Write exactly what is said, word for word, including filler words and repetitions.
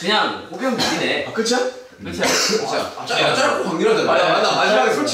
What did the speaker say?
그냥 호병 미네. 아, 그쵸? 그쵸? 아, 야, 짧고 강렬하잖아. 맞아, 맞아. 마지막에 솔직히.